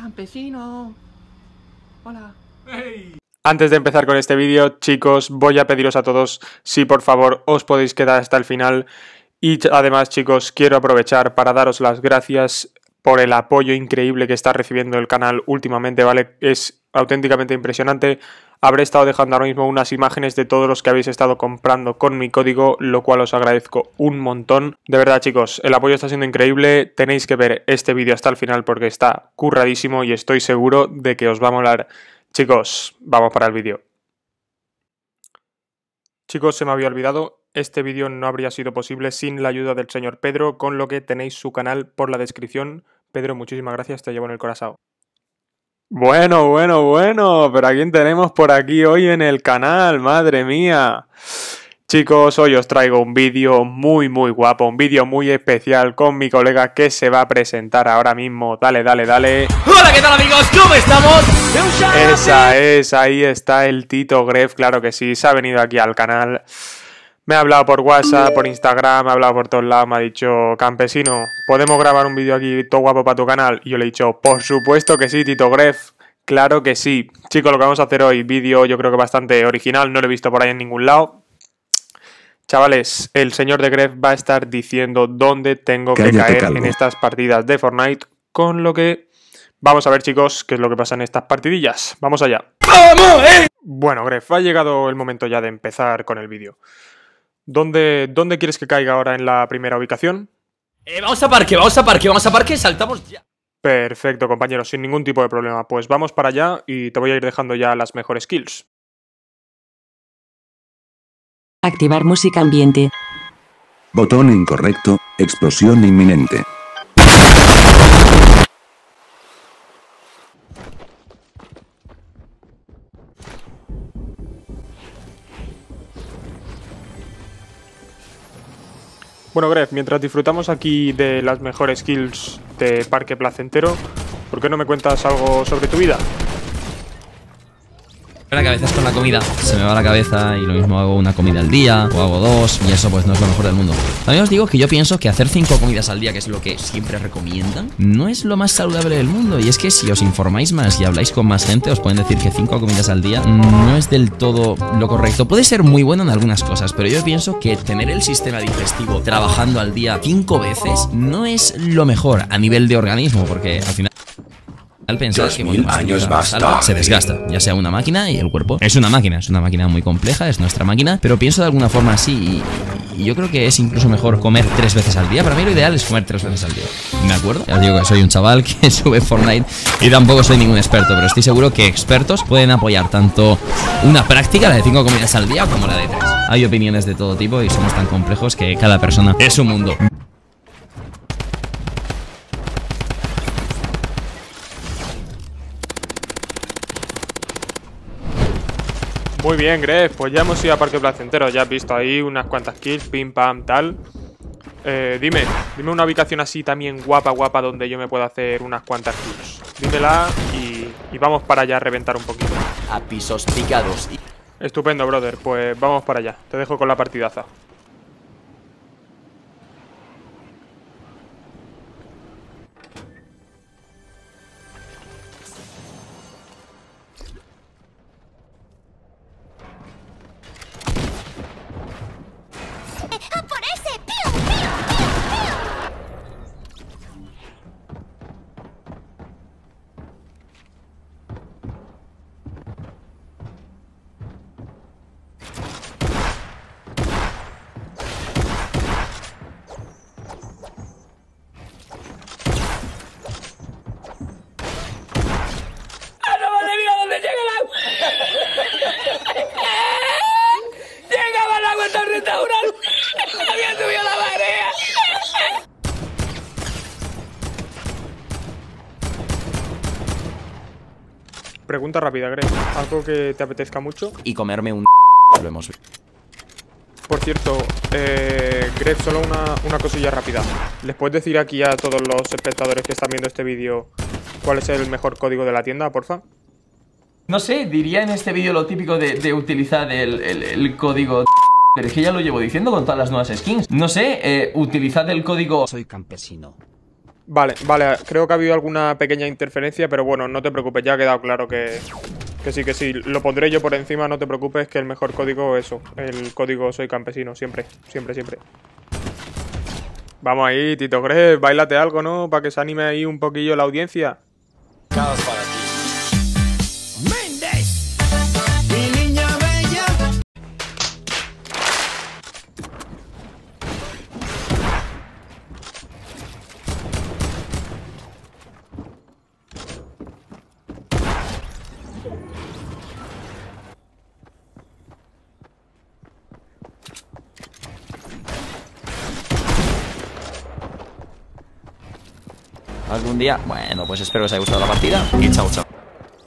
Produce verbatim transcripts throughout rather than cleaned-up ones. Campesino. Hola. Hey. Antes de empezar con este vídeo, chicos, voy a pediros a todos si por favor os podéis quedar hasta el final. Y además, chicos, quiero aprovechar para daros las gracias por el apoyo increíble que está recibiendo el canal últimamente, ¿vale? Es auténticamente impresionante. Habré estado dejando ahora mismo unas imágenes de todos los que habéis estado comprando con mi código, lo cual os agradezco un montón. De verdad, chicos, el apoyo está siendo increíble. Tenéis que ver este vídeo hasta el final porque está curradísimo y estoy seguro de que os va a molar. Chicos, vamos para el vídeo. Chicos, se me había olvidado, este vídeo no habría sido posible sin la ayuda del señor Pedro, con lo que tenéis su canal por la descripción. Pedro, muchísimas gracias, te llevo en el corazón. Bueno, bueno, bueno, pero ¿a quién tenemos por aquí hoy en el canal? ¡Madre mía! Chicos, hoy os traigo un vídeo muy, muy guapo, un vídeo muy especial con mi colega que se va a presentar ahora mismo. Dale, dale, dale. Hola, ¿qué tal, amigos? ¿Cómo estamos? Esa es, ahí está el Tito Grefg, claro que sí, se ha venido aquí al canal. Me ha hablado por WhatsApp, por Instagram, me ha hablado por todos lados, me ha dicho, campesino, ¿podemos grabar un vídeo aquí todo guapo para tu canal? Y yo le he dicho, por supuesto que sí, Tito Grefg, claro que sí. Chicos, lo que vamos a hacer hoy, vídeo yo creo que bastante original, no lo he visto por ahí en ningún lado. Chavales, el señor de Grefg va a estar diciendo dónde tengo que caer en estas partidas de Fortnite, con lo que vamos a ver, chicos, qué es lo que pasa en estas partidillas. Vamos allá. ¡Vamos, eh! Bueno, Grefg, ha llegado el momento ya de empezar con el vídeo. ¿Dónde, ¿Dónde quieres que caiga ahora en la primera ubicación? Eh, vamos a parque, vamos a parque, vamos a parque, saltamos ya. Perfecto, compañeros, sin ningún tipo de problema. Pues vamos para allá y te voy a ir dejando ya las mejores kills. Activar música ambiente. Botón incorrecto, explosión inminente. Bueno, Grefg, mientras disfrutamos aquí de las mejores kills de Parque Placentero, ¿por qué no me cuentas algo sobre tu vida? La cabeza es con la comida. Se me va la cabeza y lo mismo hago una comida al día o hago dos y eso pues no es lo mejor del mundo. También os digo que yo pienso que hacer cinco comidas al día, que es lo que siempre recomiendan, no es lo más saludable del mundo. Y es que si os informáis más y habláis con más gente, os pueden decir que cinco comidas al día no es del todo lo correcto. Puede ser muy bueno en algunas cosas, pero yo pienso que tener el sistema digestivo trabajando al día cinco veces no es lo mejor a nivel de organismo, porque al final... Al pensar que bueno, años basta, se desgasta, ya sea una máquina y el cuerpo. Es una máquina, es una máquina muy compleja, es nuestra máquina, pero pienso de alguna forma así y, y yo creo que es incluso mejor comer tres veces al día. Para mí lo ideal es comer tres veces al día, ¿de acuerdo? Ya os digo que soy un chaval que sube Fortnite y tampoco soy ningún experto, pero estoy seguro que expertos pueden apoyar tanto una práctica, la de cinco comidas al día, como la de tres. Hay opiniones de todo tipo y somos tan complejos que cada persona es un mundo. Muy bien, Grefg, pues ya hemos ido a Parque Placentero, ya has visto ahí unas cuantas kills, pim, pam, tal. Eh, dime, dime una ubicación así también guapa, guapa, donde yo me pueda hacer unas cuantas kills. Dímela y, y vamos para allá a reventar un poquito. A Pisos Picados. Estupendo, brother, pues vamos para allá. Te dejo con la partidaza. Pregunta rápida, Grefg. ¿Algo que te apetezca mucho? Y comerme un... Lo hemos... Por cierto, eh, Grefg, solo una, una cosilla rápida. ¿Les puedes decir aquí a todos los espectadores que están viendo este vídeo cuál es el mejor código de la tienda, porfa? No sé, diría en este vídeo lo típico de, de utilizar el, el, el código... Pero es que ya lo llevo diciendo con todas las nuevas skins. No sé, eh, utilizad el código... SoyCampesino. Vale, vale, creo que ha habido alguna pequeña interferencia, pero bueno, no te preocupes, ya ha quedado claro que... Que sí, que sí, lo pondré yo por encima, no te preocupes, que el mejor código es eso, el código Soy Campesino, siempre, siempre, siempre. Vamos ahí, Tito Grefg, bailate algo, ¿no? Para que se anime ahí un poquillo la audiencia. Caos para ti. Méndez, mi niña bella. Algún día. Bueno, pues espero que os haya gustado la partida y chao, chao.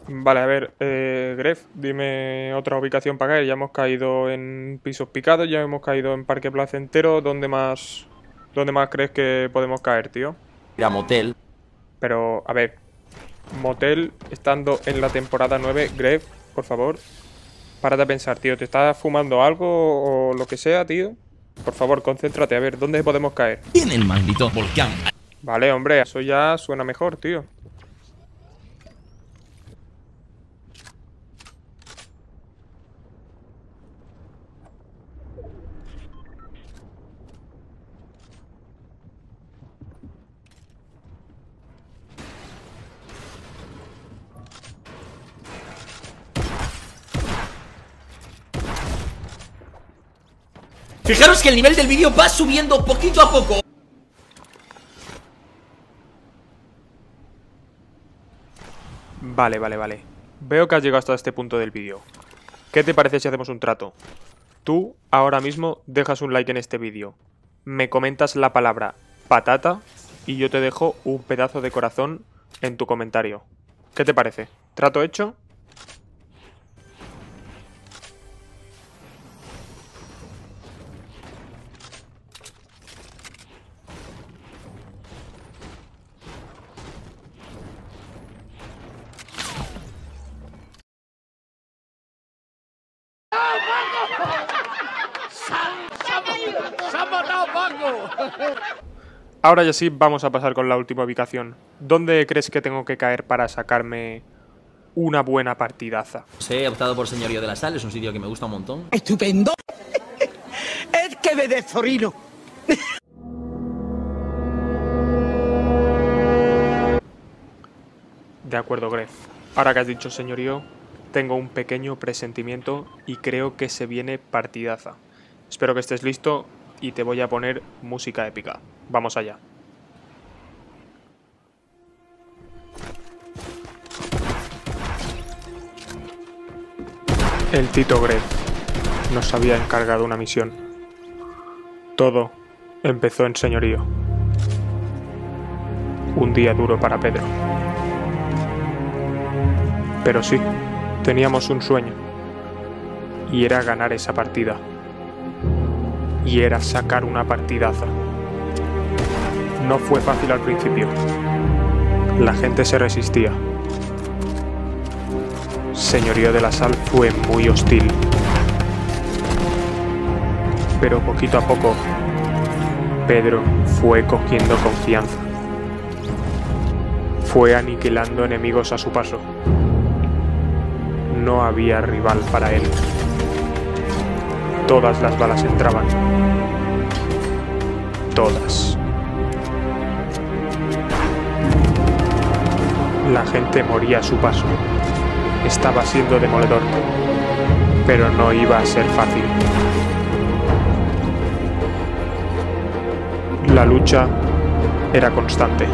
Vale, a ver, eh, Grefg, dime otra ubicación para caer. Ya hemos caído en Pisos Picados, ya hemos caído en Parque Placentero. ¿Dónde más, dónde más crees que podemos caer, tío? Ir a motel. Pero, a ver, motel estando en la temporada nueve, Grefg, por favor, párate a pensar, tío. ¿Te estás fumando algo o lo que sea, tío? Por favor, concéntrate. A ver, ¿dónde podemos caer? Tiene el maldito volcán. Vale, hombre, eso ya suena mejor, tío. Fijaros que el nivel del vídeo va subiendo poquito a poco. Vale, vale, vale. Veo que has llegado hasta este punto del vídeo. ¿Qué te parece si hacemos un trato? Tú, ahora mismo, dejas un like en este vídeo. Me comentas la palabra patata y yo te dejo un pedazo de corazón en tu comentario. ¿Qué te parece? ¿Trato hecho? Ahora ya sí, vamos a pasar con la última ubicación. ¿Dónde crees que tengo que caer para sacarme una buena partidaza? Sí, he optado por Señorío de la Sal, es un sitio que me gusta un montón. ¡Estupendo! ¡Es que me desorino! De acuerdo, Grefg. Ahora que has dicho Señorío, tengo un pequeño presentimiento y creo que se viene partidaza. Espero que estés listo y te voy a poner música épica. Vamos allá. El Tito Grefg nos había encargado una misión. Todo empezó en Señorío. Un día duro para Pedro. Pero sí, teníamos un sueño. Y era ganar esa partida. Y era sacar una partidaza. No fue fácil al principio. La gente se resistía. Señorío de la Sal fue muy hostil. Pero poquito a poco, Pedro fue cogiendo confianza. Fue aniquilando enemigos a su paso. No había rival para él. Todas las balas entraban. Todas. La gente moría a su paso. Estaba siendo demoledor. Pero no iba a ser fácil. La lucha era constante.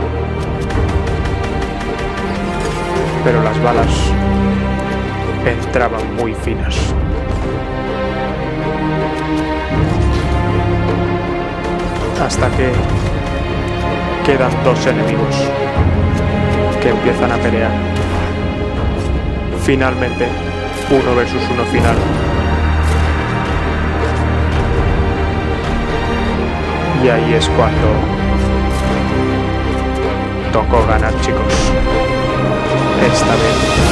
Pero las balas entraban muy finas. Hasta que quedan dos enemigos que empiezan a pelear. Finalmente, uno versus uno final. Y ahí es cuando tocó ganar, chicos. Esta vez